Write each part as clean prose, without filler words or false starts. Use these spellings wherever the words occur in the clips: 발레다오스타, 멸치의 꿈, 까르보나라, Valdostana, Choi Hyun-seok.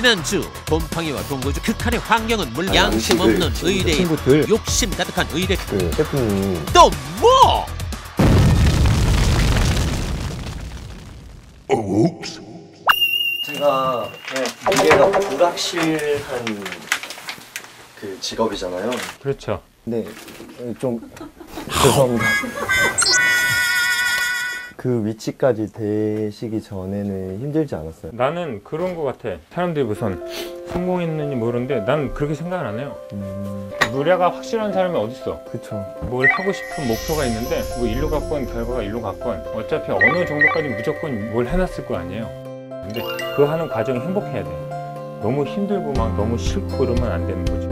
지난주 곰팡이와 동거주 극한의 환경은 물론 양심 없는 의뢰인, 욕심 가득한 의뢰. 그 셰프님 또 뭐? 옵스. 제가 미래가 불확실한 그 직업이잖아요. 그렇죠. 네, 좀 죄송합니다. 그 위치까지 되시기 전에는 힘들지 않았어요? 나는 그런 거 같아. 사람들이 무슨 성공했는지 모르는데 난 그렇게 생각을 안 해요. 무례가 확실한 사람이 어딨어. 그쵸. 뭘 하고 싶은 목표가 있는데 뭐 일로 갔건 결과가 일로 갔건 어차피 어느 정도까지 무조건 뭘 해놨을 거 아니에요. 근데 그 하는 과정이 행복해야 돼. 너무 힘들고 막 너무 싫고 이러면 안 되는 거지.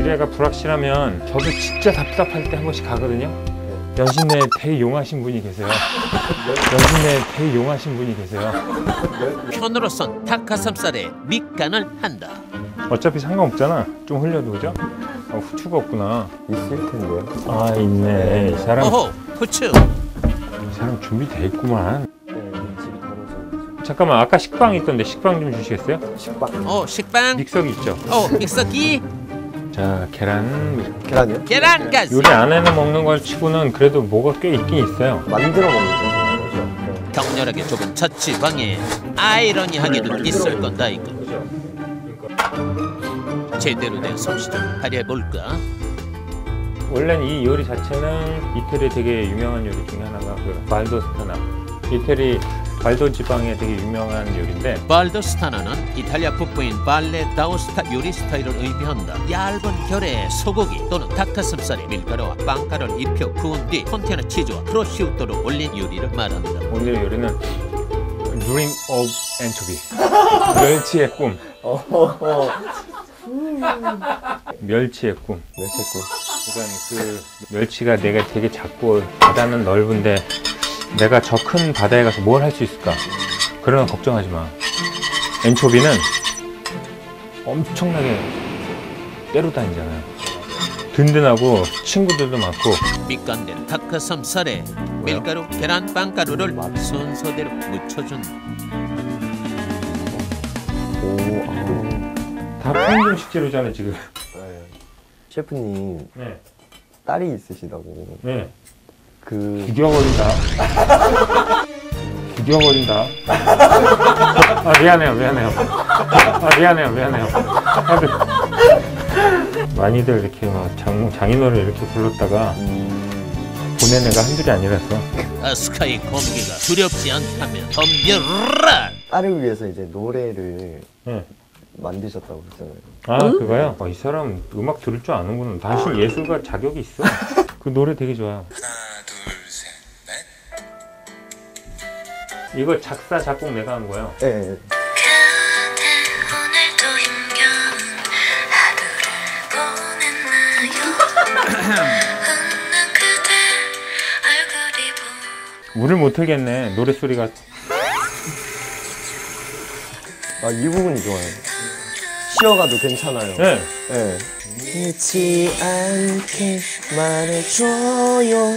미래가 불확실하면 저도 진짜 답답할 때 한 번씩 가거든요. 여신에 되게 용하신 분이 계세요. 여신에 되게 용하신 분이 계세요. 현으로선 닭가슴살에 밑간을 한다. 어차피 상관없잖아. 좀 흘려도 그죠? 아, 후추가 없구나. 있을 텐데요. 아 있네. 사람. 어허, 후추. 사람 준비돼 있구만. 잠깐만 아까 식빵 있던데 식빵 좀 주시겠어요? 식빵. 어 식빵. 믹서기 있죠. 어 믹서기. 자, 계란. 계란이요? 계란까지! 요리 안에는 먹는 걸 치고는 그래도 뭐가 꽤 있긴 있어요. 만들어 먹는 거죠. 네. 격렬하게 좁은 자취방에 아이러니하게도 있을 건다 이거. 그러니까. 제대로 된 솜씨 좀 발휘해볼까? 원래는 이 요리 자체는 이태리 되게 유명한 요리 중에 하나가 그 발도스타나. 이태리 발도 지방에 되게 유명한 요리인데 발도스타나는 이탈리아 북부인 발레다오스타 요리 스타일을 의미한다. 얇은 결에 소고기 또는 닭가슴살에 밀가루와 빵가루를 입혀 구운 뒤 콘테나 치즈와 프로시우토로 올린 요리를 말한다. 오늘의 요리는 Dream of Anchovies 멸치의 꿈. 멸치의 꿈. 멸치의 꿈. 그러니까 그 멸치가 내가 되게 작고 바다는 넓은데 내가 저 큰 바다에 가서 뭘 할 수 있을까? 그러면 걱정하지 마. 엔초비는 엄청나게 때로 다니잖아요. 든든하고 친구들도 많고. 밑간된 닭가슴살에 밀가루, 계란, 빵가루를 순서대로 묻혀준. 오, 아우. 다 평균 식재료잖아요 지금. 네. 셰프님, 네. 딸이 있으시다고. 네. 그... 죽여버린다. 죽여버린다. 아 미안해요 미안해요. 아 미안해요 미안해요. 많이들 이렇게 막 장인어를 이렇게 불렀다가 보낸 애가 한둘이 아니라서. 아스카의 검기가 두렵지 않다면 덤벼라. 딸을 위해서 이제 노래를 만드셨다고 했잖아요. 아 그거요? 이 사람 음악 들을 줄 아는구나. 당신 예술가 자격이 있어. 그 노래 되게 좋아요. 이거 작사, 작곡 내가 한 거예요. 네. 물을 못 흘겠네, 노랫소리가. 아, 이 부분이 좋아요. 쉬어가도 괜찮아요. 네. 네. 늦지 않게 말해줘요.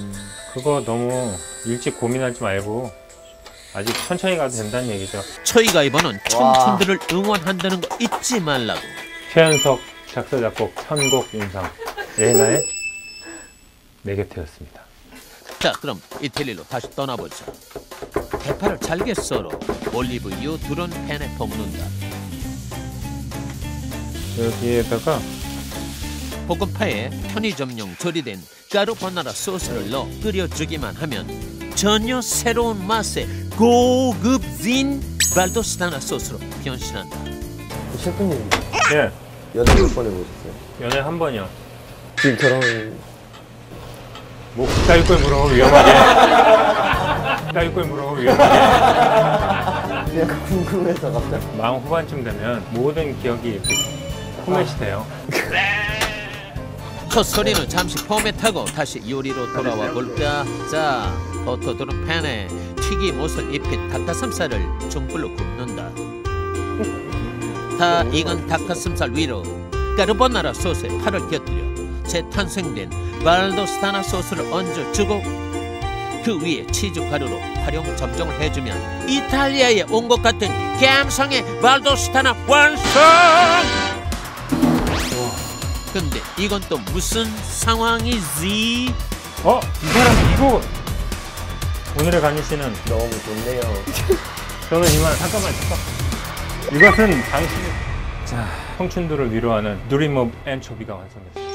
그거 너무 일찍 고민하지 말고 아직 천천히 가도 된다는 얘기죠. 초이가 이번은 청춘들을 응원한다는 거 잊지 말라고. 최현석 작사 작곡 편곡 인상 레나의 내 곁에였습니다. 자 그럼 이태리로 다시 떠나보자. 대파를 잘게 썰어 올리브유 두른 팬에 볶는다. 여기에다가 볶음파에 편의점용 조리된 까르보나라 소스를 넣어 끓여주기만 하면 전혀 새로운 맛의 고급진 발도스타나 소스로 변신한다. 셰프님, 예. 연애 몇 번 해보셨어요? 연애 한 번이요. 지금 결혼... 뭐 그따위 걸 물어보면 위험하게. 그따위 걸 물어보면 위험하게. 지금 약간 궁금해서 갑자기. 마흔 후반쯤 되면 모든 기억이 이렇게 포맷이 돼요. 첫 소리는 잠시 포맷하고 다시 요리로 돌아와 볼까? 자, 버터 두른 팬에 튀김옷을 입힌 닭가슴살을 중불로 굽는다. 다 익은 닭가슴살 위로 까르보나라 소스에 파를 곁들여 재탄생된 발도스타나 소스를 얹어주고 그 위에 치즈 가루로 활용 점정을 해주면 이탈리아에 온 것 같은 감성의 발도스타나 완성! 근데 이건 또 무슨 상황이지? 이 사람 이거! 오늘의 간이씨는 너무 좋네요. 저는 이만 잠깐만. 이것은 당신 청춘들을 위로하는 Dream of Anchovies가 완성됐습니다.